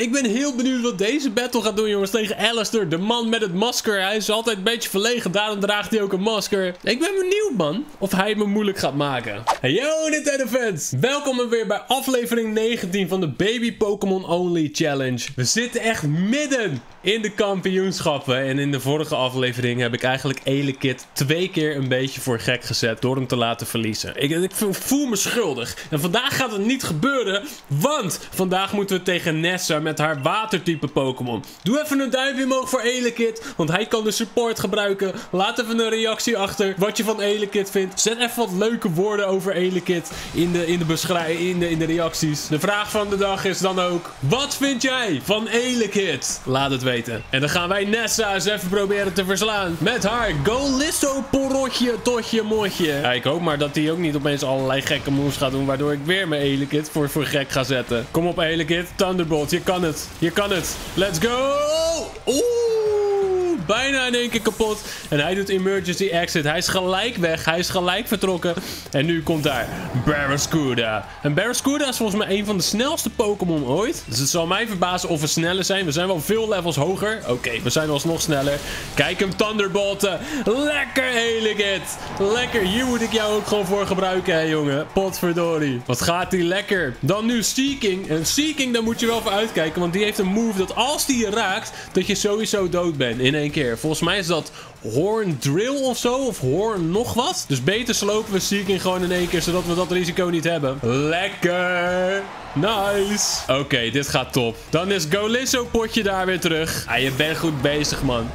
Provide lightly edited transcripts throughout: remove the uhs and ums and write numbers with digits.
Ik ben heel benieuwd wat deze battle gaat doen, jongens, tegen Allister, de man met het masker. Hij is altijd een beetje verlegen, daarom draagt hij ook een masker. Ik ben benieuwd, man, of hij het me moeilijk gaat maken. Hey, yo, Nintendo-fans! Welkom weer bij aflevering 19 van de Baby Pokémon Only Challenge. We zitten echt midden in de kampioenschappen. En in de vorige aflevering heb ik eigenlijk Elekid 2 keer een beetje voor gek gezet door hem te laten verliezen. Ik voel me schuldig. En vandaag gaat het niet gebeuren, want vandaag moeten we tegen Nessa met haar watertype Pokémon. Doe even een duimpje omhoog voor Elekid, want hij kan de support gebruiken. Laat even een reactie achter wat je van Elekid vindt. Zet even wat leuke woorden over Elekid in de reacties. De vraag van de dag is dan ook: wat vind jij van Elekid? Laat het weten. En dan gaan wij Nessa eens even proberen te verslaan met haar Golisopodje, totje, motje. Ja, ik hoop maar dat hij ook niet opeens allerlei gekke moves gaat doen, waardoor ik weer mijn Elekid voor gek ga zetten. Kom op, Elekid. Thunderbolt, je kan het. Je kan het. Let's go. Oeh. Bijna in één keer kapot. En hij doet emergency exit. Hij is gelijk weg. Hij is gelijk vertrokken. En nu komt daar Barraskewda. En Barraskewda is volgens mij een van de snelste Pokémon ooit. Dus het zal mij verbazen of we sneller zijn. We zijn wel veel levels hoger. Oké, we zijn alsnog sneller. Kijk hem thunderbolten. Lekker, Elekid. Lekker. Hier moet ik jou ook gewoon voor gebruiken, hè, jongen. Potverdorie. Wat gaat die lekker. Dan nu Seeking. En Seeking, daar moet je wel voor uitkijken. Want die heeft een move dat als die je raakt, dat je sowieso dood bent. In één keer. Volgens mij is dat Horn Drill of zo. Of Horn nog wat. Dus beter slopen we Seeking gewoon in één keer. Zodat we dat risico niet hebben. Lekker. Nice. Oké, dit gaat top. Dan is Golisopodje daar weer terug. Ah, je bent goed bezig, man.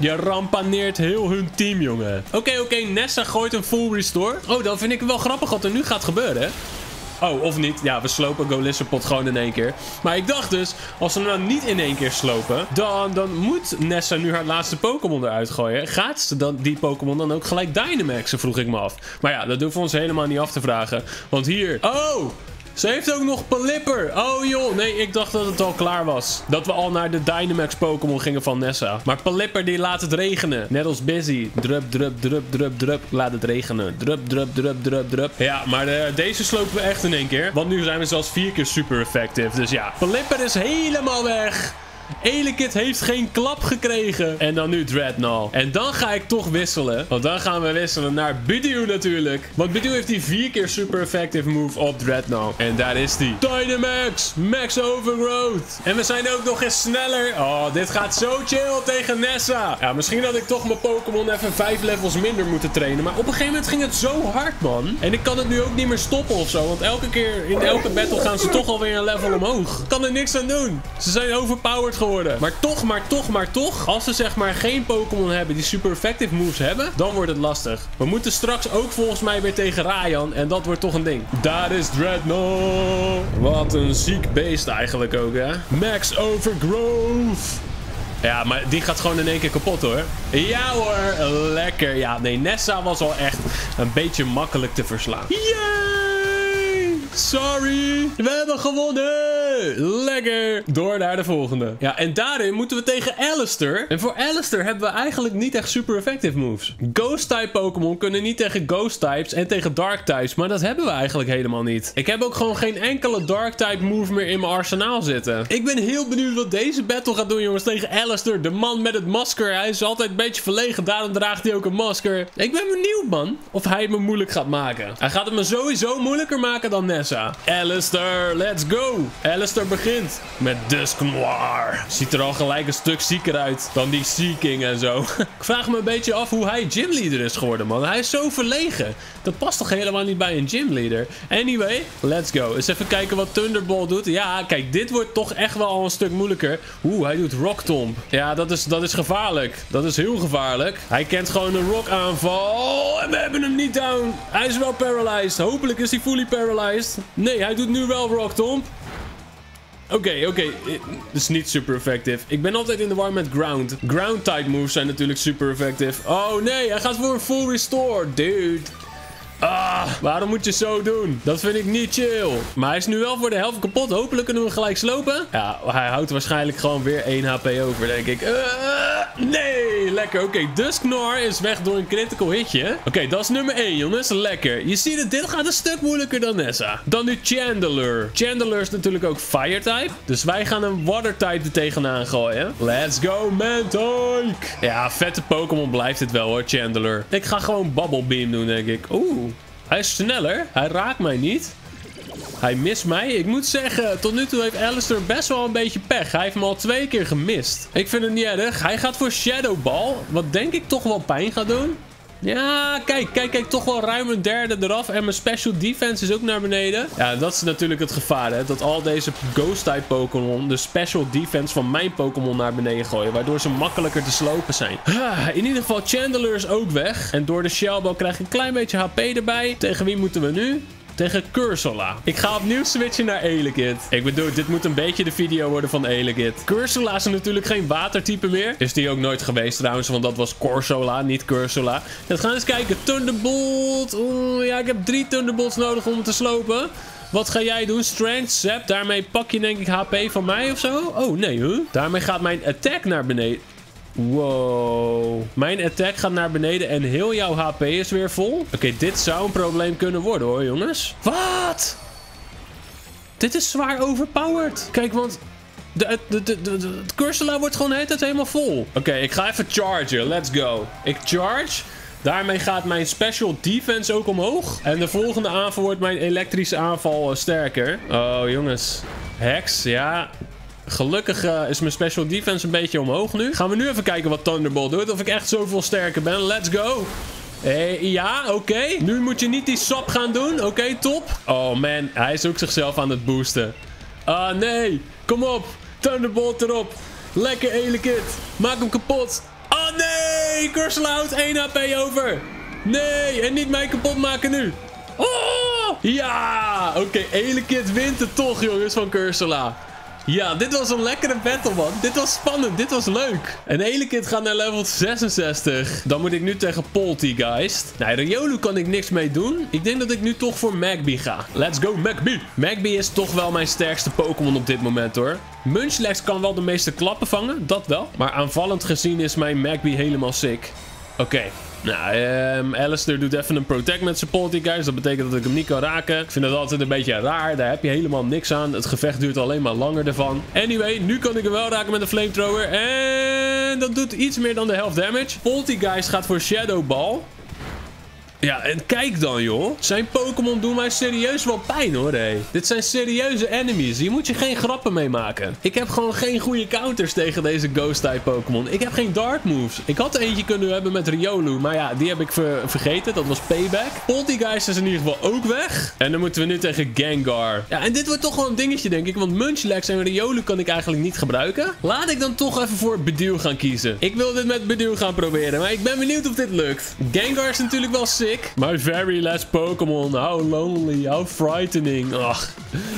Je rampaneert heel hun team, jongen. Oké. Nessa gooit een full restore. Oh, dan vind ik wel grappig wat er nu gaat gebeuren, hè. Oh, of niet. Ja, we slopen Golisopod gewoon in één keer. Maar ik dacht dus, als we hem nou niet in één keer slopen, dan moet Nessa nu haar laatste Pokémon eruit gooien. Gaat ze dan die Pokémon dan ook gelijk Dynamaxen, vroeg ik me af. Maar ja, dat hoeven we ons helemaal niet af te vragen. Want hier... Oh! Ze heeft ook nog Pelipper. Oh joh, nee, ik dacht dat het al klaar was. Dat we al naar de Dynamax Pokémon gingen van Nessa. Maar Pelipper, die laat het regenen. Net als Busy. Drup, drup, drup, drup, drup. Laat het regenen. Drup, drup, drup, drup, drup. Ja, maar deze slopen we echt in één keer. Want nu zijn we zelfs 4 keer super effectief. Dus ja, Pelipper is helemaal weg. Elekid heeft geen klap gekregen. En dan nu Drednaw. En dan ga ik toch wisselen. Want dan gaan we wisselen naar Bidou natuurlijk. Want Bidou heeft die 4 keer super effective move op Drednaw. En daar is die. Dynamax. Max Overgrowth. En we zijn ook nog eens sneller. Oh, dit gaat zo chill tegen Nessa. Ja, misschien had ik toch mijn Pokémon even 5 levels minder moeten trainen. Maar op een gegeven moment ging het zo hard, man. En ik kan het nu ook niet meer stoppen of zo. Want elke keer in elke battle gaan ze toch alweer een level omhoog. Ik kan er niks aan doen. Ze zijn overpowered geworden. Maar toch. Als ze zeg maar geen Pokémon hebben die super effective moves hebben, dan wordt het lastig. We moeten straks ook volgens mij weer tegen Ryan. En dat wordt toch een ding. Daar is Drednaw. Wat een ziek beest eigenlijk ook, hè. Max Overgrowth. Ja, maar die gaat gewoon in één keer kapot, hoor. Ja hoor, lekker. Ja, nee, Nessa was al echt een beetje makkelijk te verslaan. Yay! Sorry. We hebben gewonnen. Lekker. Door naar de volgende. Ja, en daarin moeten we tegen Allister. En voor Allister hebben we eigenlijk niet echt super effective moves. Ghost-type Pokémon kunnen niet tegen Ghost-types en tegen Dark-types. Maar dat hebben we eigenlijk helemaal niet. Ik heb ook gewoon geen enkele Dark-type move meer in mijn arsenaal zitten. Ik ben heel benieuwd wat deze battle gaat doen, jongens, tegen Allister, de man met het masker. Hij is altijd een beetje verlegen, daarom draagt hij ook een masker. Ik ben benieuwd, man, of hij het me moeilijk gaat maken. Hij gaat het me sowieso moeilijker maken dan Nessa. Allister, let's go. Allister begint met Dusknoir. Ziet er al gelijk een stuk zieker uit dan die Seeking en zo. Ik vraag me een beetje af hoe hij gymleader is geworden, man. Hij is zo verlegen. Dat past toch helemaal niet bij een gymleader? Anyway, let's go. Eens even kijken wat Thunderbolt doet. Ja, kijk, dit wordt toch echt wel al een stuk moeilijker. Oeh, hij doet Rock Tomb. Ja, dat is gevaarlijk. Dat is heel gevaarlijk. Hij kent gewoon een rock aanval. En we hebben hem niet down. Hij is wel paralyzed. Hopelijk is hij fully paralyzed. Nee, hij doet nu wel Rock Tomb. Oké. Dat is niet super effective. Ik ben altijd in de war met ground. Ground-type moves zijn natuurlijk super effective. Oh nee, hij gaat voor een full restore. Dude. Ah, waarom moet je zo doen? Dat vind ik niet chill. Maar hij is nu wel voor de helft kapot. Hopelijk kunnen we hem gelijk slopen. Ja, hij houdt waarschijnlijk gewoon weer 1 HP over, denk ik. Nee! je lekker. Oké, Dusknoir is weg door een critical hitje. Oké, dat is nummer 1, jongens. Lekker. Je ziet het, dit gaat een stuk moeilijker dan Nessa. Dan nu Chandler. Chandler is natuurlijk ook Fire-type. Dus wij gaan een Water-type er tegenaan gooien. Let's go, Mantyke. Ja, vette Pokémon blijft het wel, hoor, Chandler. Ik ga gewoon Bubble Beam doen, denk ik. Oeh, hij is sneller. Hij raakt mij niet. Hij mist mij. Ik moet zeggen, tot nu toe heeft Allister best wel een beetje pech. Hij heeft me al 2 keer gemist. Ik vind het niet erg. Hij gaat voor Shadow Ball. Wat denk ik toch wel pijn gaat doen. Ja, kijk. Toch wel ruim een derde eraf. En mijn special defense is ook naar beneden. Ja, dat is natuurlijk het gevaar, hè. Dat al deze Ghost-type Pokémon de special defense van mijn Pokémon naar beneden gooien. Waardoor ze makkelijker te slopen zijn. In ieder geval, Chandler is ook weg. En door de Shellball krijg ik een klein beetje HP erbij. Tegen wie moeten we nu? Tegen Cursola. Ik ga opnieuw switchen naar Elekid. Ik bedoel, dit moet een beetje de video worden van Elekid. Cursola is natuurlijk geen watertype meer. Is die ook nooit geweest trouwens, want dat was Corsola, niet Cursola. We gaan eens kijken. Thunderbolt. Oeh, ja, ik heb 3 Thunderbolts nodig om hem te slopen. Wat ga jij doen? Strength, Zap. Daarmee pak je denk ik HP van mij of zo. Oh, nee, huh? Daarmee gaat mijn attack naar beneden. Wow. Mijn attack gaat naar beneden en heel jouw HP is weer vol. Oké, dit zou een probleem kunnen worden hoor, jongens. Wat? Dit is zwaar overpowered. Kijk, want... De Cursola wordt gewoon de hele tijd helemaal vol. Oké, ik ga even chargen. Let's go. Ik charge. Daarmee gaat mijn special defense ook omhoog. En de volgende aanval wordt mijn elektrische aanval sterker. Oh, jongens. Hex, ja... Gelukkig is mijn special defense een beetje omhoog nu. Gaan we nu even kijken wat Thunderbolt doet. Of ik echt zoveel sterker ben. Let's go. Ja, oké. Nu moet je niet die sap gaan doen. Oké, top. Oh man, hij is ook zichzelf aan het boosten. Ah, nee. Kom op. Thunderbolt erop. Lekker, Elekid. Maak hem kapot. Ah, nee. Cursola houdt 1 HP over. Nee, en niet mij kapot maken nu. Oh, ja. Oké, Elekid wint het toch, jongens, van Cursola. Ja, dit was een lekkere battle, man. Dit was spannend. Dit was leuk. En Elekid gaat naar level 66. Dan moet ik nu tegen Poltergeist. Nee, Riolu kan ik niks mee doen. Ik denk dat ik nu toch voor Magby ga. Let's go, Magby. Magby is toch wel mijn sterkste Pokémon op dit moment, hoor. Munchlax kan wel de meeste klappen vangen. Dat wel. Maar aanvallend gezien is mijn Magby helemaal sick. Oké. Nou, Allister doet even een protect met zijn Poltergeist. Dat betekent dat ik hem niet kan raken. Ik vind dat altijd een beetje raar. Daar heb je helemaal niks aan. Het gevecht duurt alleen maar langer ervan. Anyway, nu kan ik hem wel raken met een flamethrower. En dat doet iets meer dan de helft damage. Poltergeist gaat voor Shadow Ball. Ja, en kijk dan, joh. Zijn Pokémon doen mij serieus wel pijn, hoor, hé. Dit zijn serieuze enemies. Hier moet je geen grappen mee maken. Ik heb gewoon geen goede counters tegen deze Ghost-type Pokémon. Ik heb geen Dark Moves. Ik had eentje kunnen hebben met Riolu, maar ja, die heb ik vergeten. Dat was Payback. Poltergeist is in ieder geval ook weg. En dan moeten we nu tegen Gengar. Ja, en dit wordt toch wel een dingetje, denk ik. Want Munchlax en Riolu kan ik eigenlijk niet gebruiken. Laat ik dan toch even voor Beduwe gaan kiezen. Ik wil dit met Beduwe gaan proberen, maar ik ben benieuwd of dit lukt. Gengar is natuurlijk wel sick. My very last Pokémon. How lonely, how frightening. Ach,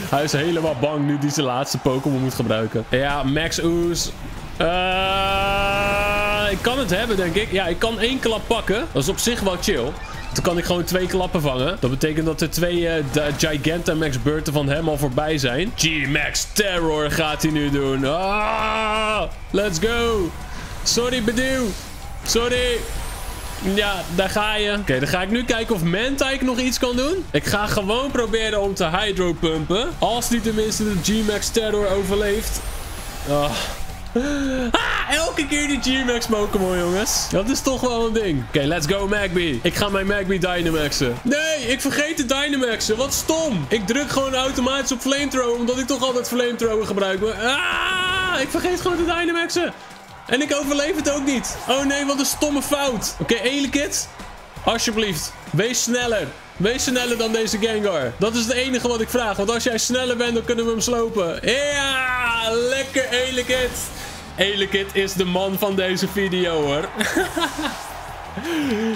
hij is helemaal bang nu die zijn laatste Pokémon moet gebruiken. Ja, Max Ooze. Ik kan het hebben, denk ik. Ja, ik kan 1 klap pakken. Dat is op zich wel chill. Dan kan ik gewoon 2 klappen vangen. Dat betekent dat er 2 Gigantamax beurten van hem al voorbij zijn. G-Max Terror gaat hij nu doen. Ah, let's go. Sorry, Beduwe. Sorry. Ja, daar ga je. Oké, dan ga ik nu kijken of Mantyke nog iets kan doen. Ik ga gewoon proberen om te hydropumpen. Als die tenminste de G-Max Terror overleeft. Oh. Ah, elke keer die G-Max Pokémon, jongens. Dat is toch wel een ding. Oké, let's go, Magby. Ik ga mijn Magby Dynamaxen. Nee, ik vergeet te Dynamaxen. Wat stom. Ik druk gewoon automatisch op Flamethrower, omdat ik toch altijd Flamethrower gebruik. Maar, ah, ik vergeet gewoon te Dynamaxen. En ik overleef het ook niet. Oh nee, wat een stomme fout. Oké, Elekid. Alsjeblieft. Wees sneller. Wees sneller dan deze Gengar. Dat is het enige wat ik vraag. Want als jij sneller bent, dan kunnen we hem slopen. Ja, yeah! Lekker Elekid. Elekid is de man van deze video, hoor.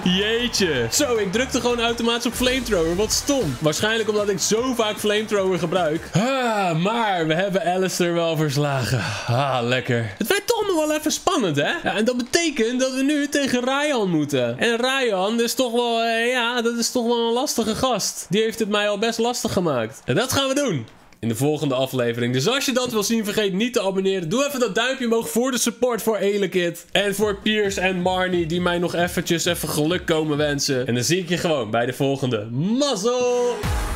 Jeetje. Zo, ik drukte gewoon automatisch op Flamethrower. Wat stom. Waarschijnlijk omdat ik zo vaak Flamethrower gebruik. Ah, maar we hebben Allister wel verslagen. Ah, lekker. Het werd toch nog wel even spannend, hè? Ja, en dat betekent dat we nu tegen Ryan moeten. En Ryan is toch wel... ja, dat is toch wel een lastige gast. Die heeft het mij al best lastig gemaakt. En dat gaan we doen. in de volgende aflevering. Dus als je dat wil zien, vergeet niet te abonneren. Doe even dat duimpje omhoog voor de support voor Elekid. En voor Pierce en Marnie, die mij nog eventjes even geluk komen wensen. En dan zie ik je gewoon bij de volgende. Mazzel!